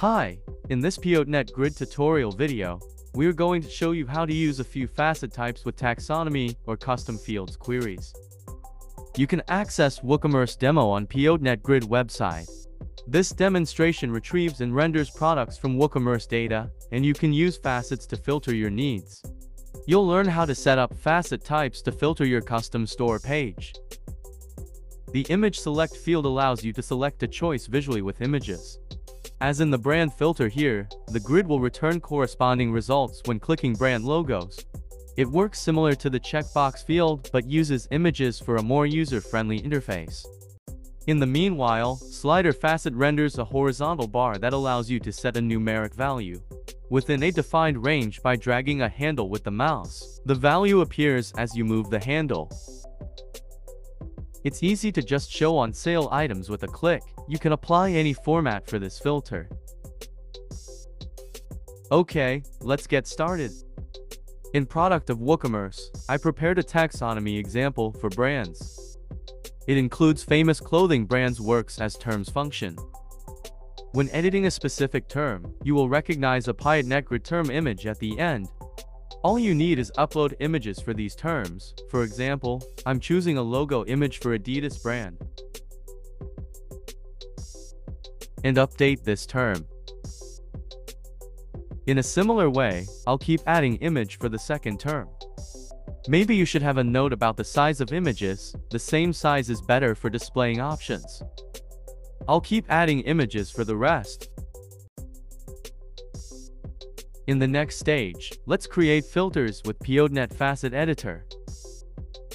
Hi, in this Piotnet Grid tutorial video, we're going to show you how to use a few facet types with taxonomy or custom fields queries. You can access WooCommerce demo on Piotnet Grid website. This demonstration retrieves and renders products from WooCommerce data, and you can use facets to filter your needs. You'll learn how to set up facet types to filter your custom store page. The image select field allows you to select a choice visually with images. As in the brand filter here, the grid will return corresponding results when clicking brand logos. It works similar to the checkbox field but uses images for a more user-friendly interface. In the meanwhile, slider facet renders a horizontal bar that allows you to set a numeric value within a defined range by dragging a handle with the mouse. The value appears as you move the handle. It's easy to just show on sale items with a click. You can apply any format for this filter. Okay, let's get started. In product of WooCommerce, I prepared a taxonomy example for brands. It includes famous clothing brands works as terms function. When editing a specific term, you will recognize a Piotnet Grid term image at the end. All you need is upload images for these terms. For example, I'm choosing a logo image for Adidas brand and update this term. In a similar way, I'll keep adding image for the second term. Maybe you should have a note about the size of images. The same size is better for displaying options. I'll keep adding images for the rest. In the next stage, let's create filters with Piotnet Facet Editor.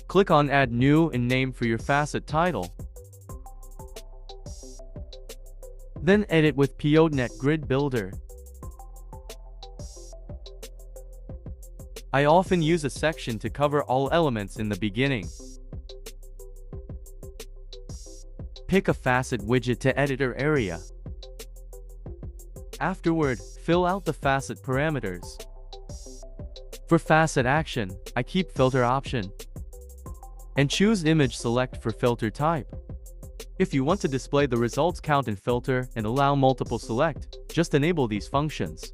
Click on Add New and name for your facet title. Then edit with Piotnet Grid Builder. I often use a section to cover all elements in the beginning. Pick a facet widget to editor area. Afterward, fill out the facet parameters. For facet action, I keep filter option and choose image select for filter type. If you want to display the results count in filter and allow multiple select, just enable these functions.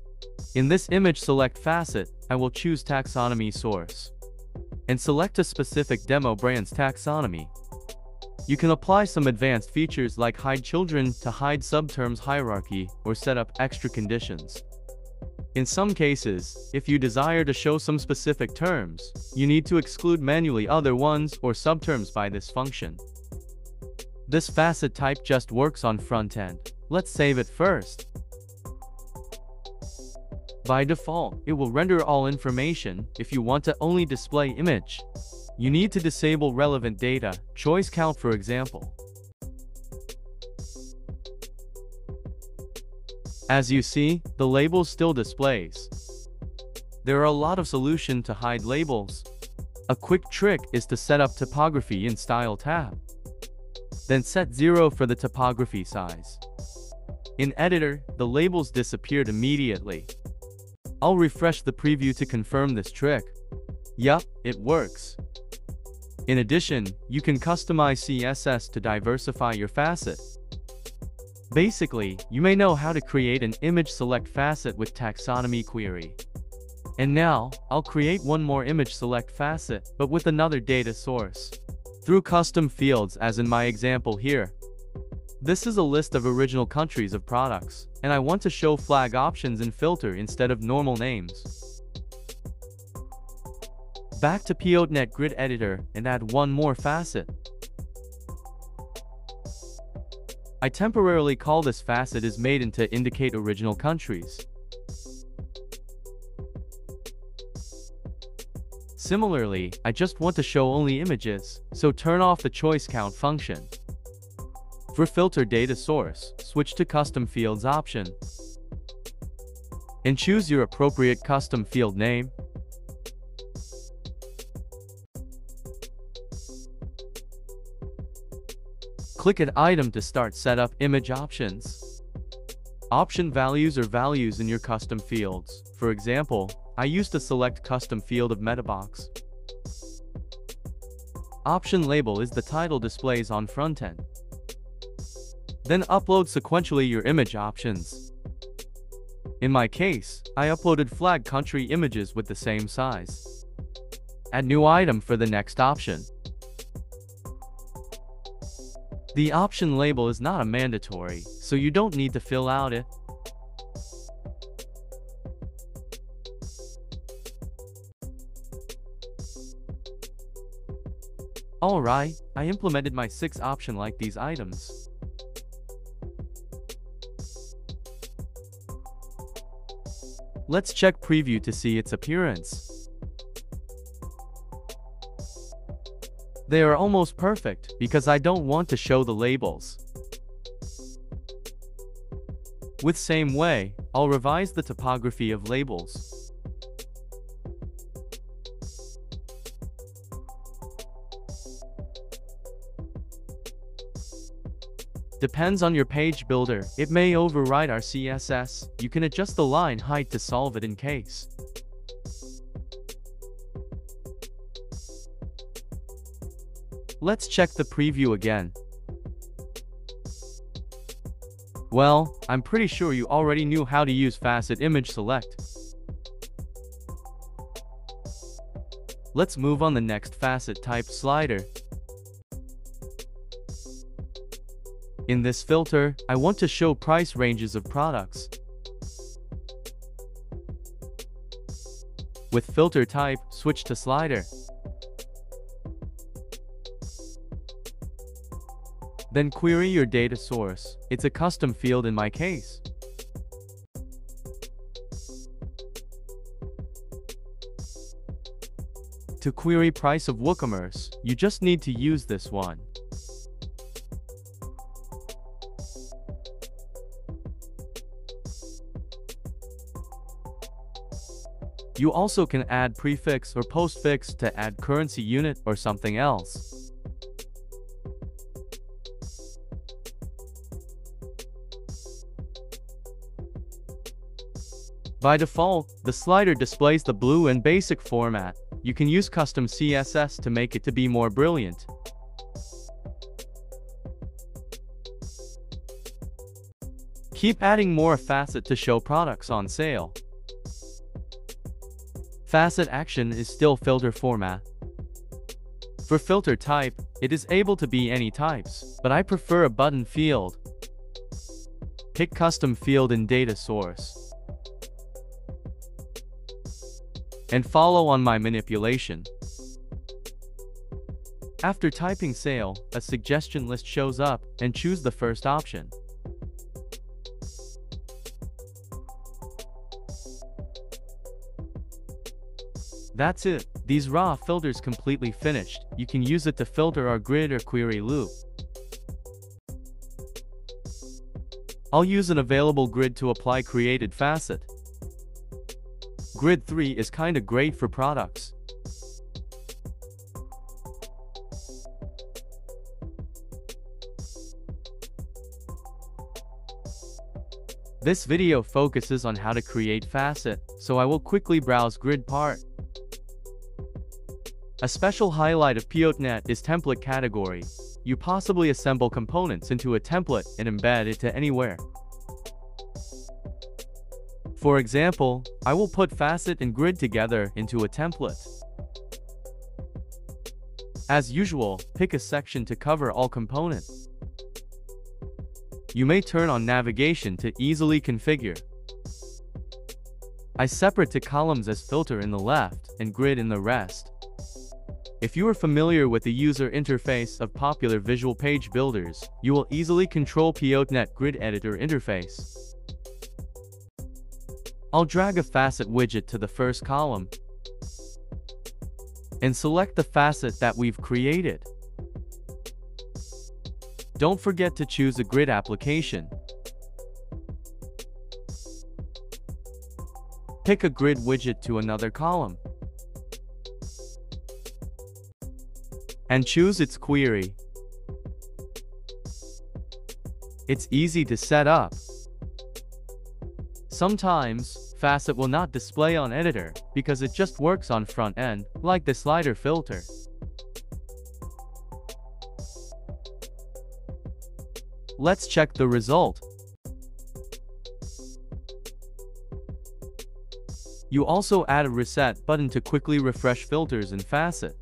In this image select facet, I will choose taxonomy source and select a specific demo brand's taxonomy. You can apply some advanced features like hide children to hide subterms hierarchy or set up extra conditions. In some cases, if you desire to show some specific terms, you need to exclude manually other ones or subterms by this function. This facet type just works on front end. Let's save it first. By default, it will render all information. If you want to only display image, you need to disable relevant data, choice count for example. As you see, the label still displays. There are a lot of solutions to hide labels. A quick trick is to set up typography in Style tab. Then set 0 for the typography size. In editor, the labels disappeared immediately. I'll refresh the preview to confirm this trick. Yup, it works. In addition, you can customize CSS to diversify your facet. Basically, you may know how to create an image select facet with taxonomy query. And now, I'll create one more image select facet, but with another data source, through custom fields as in my example here. This is a list of original countries of products, and I want to show flag options in filter instead of normal names. Back to Piotnet Grid Editor and add one more facet. I temporarily call this facet is made in to indicate original countries. Similarly, I just want to show only images, so turn off the choice count function. For filter data source, switch to custom fields option and choose your appropriate custom field name. Click at item to start setup image options. Option values are values in your custom fields. For example, I used to select custom field of Metabox. Option label is the title displays on front end. Then upload sequentially your image options. In my case, I uploaded flag country images with the same size. Add new item for the next option. The option label is not a mandatory, so you don't need to fill out it. Alright, I implemented my 6th option like these items. Let's check preview to see its appearance. They are almost perfect because I don't want to show the labels. With same way, I'll revise the typography of labels. Depends on your page builder, it may override our CSS. You can adjust the line height to solve it in case. Let's check the preview again. Well, I'm pretty sure you already knew how to use Facet Image Select. Let's move on the next facet type slider. In this filter, I want to show price ranges of products. With filter type, switch to slider. Then query your data source. It's a custom field in my case. To query price of WooCommerce, you just need to use this one. You also can add prefix or postfix to add currency unit or something else. By default, the slider displays the blue and basic format. You can use custom CSS to make it to be more brilliant. Keep adding more facet to show products on sale. Facet action is still filter format. For filter type, it is able to be any types, but I prefer a button field. Pick custom field in data source. And follow on my manipulation. After typing sale, a suggestion list shows up, and choose the first option. That's it. These raw filters completely finished. You can use it to filter our grid or query loop. I'll use an available grid to apply created facet. Grid 3 is kinda great for products. This video focuses on how to create facet, so I will quickly browse grid part. A special highlight of Piotnet is template category. You possibly assemble components into a template and embed it to anywhere. For example, I will put facet and grid together into a template. As usual, pick a section to cover all components. You may turn on navigation to easily configure. I separate the columns as filter in the left and grid in the rest. If you are familiar with the user interface of popular visual page builders, you will easily control Piotnet Grid Editor interface. I'll drag a facet widget to the first column and select the facet that we've created. Don't forget to choose a grid application. Pick a grid widget to another column and choose its query. It's easy to set up. Sometimes, facet will not display on editor because it just works on front end, like the slider filter. Let's check the result. You also add a reset button to quickly refresh filters in Facet.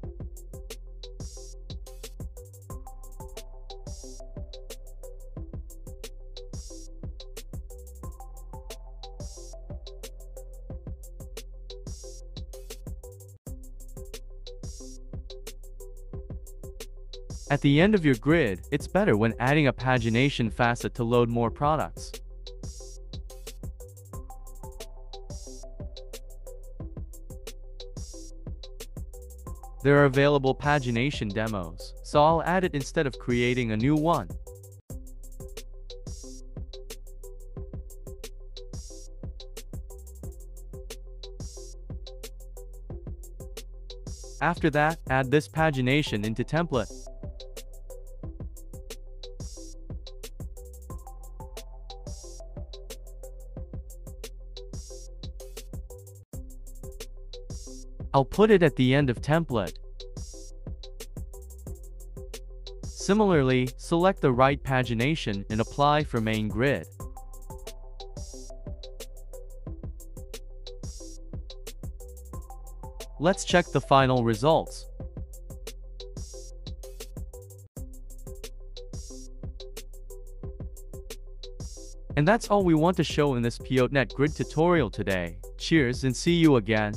At the end of your grid, it's better when adding a pagination facet to load more products. There are available pagination demos, so I'll add it instead of creating a new one. After that, add this pagination into template. I'll put it at the end of template. Similarly, select the right pagination and apply for main grid. Let's check the final results. And that's all we want to show in this Piotnet Grid tutorial today. Cheers and see you again.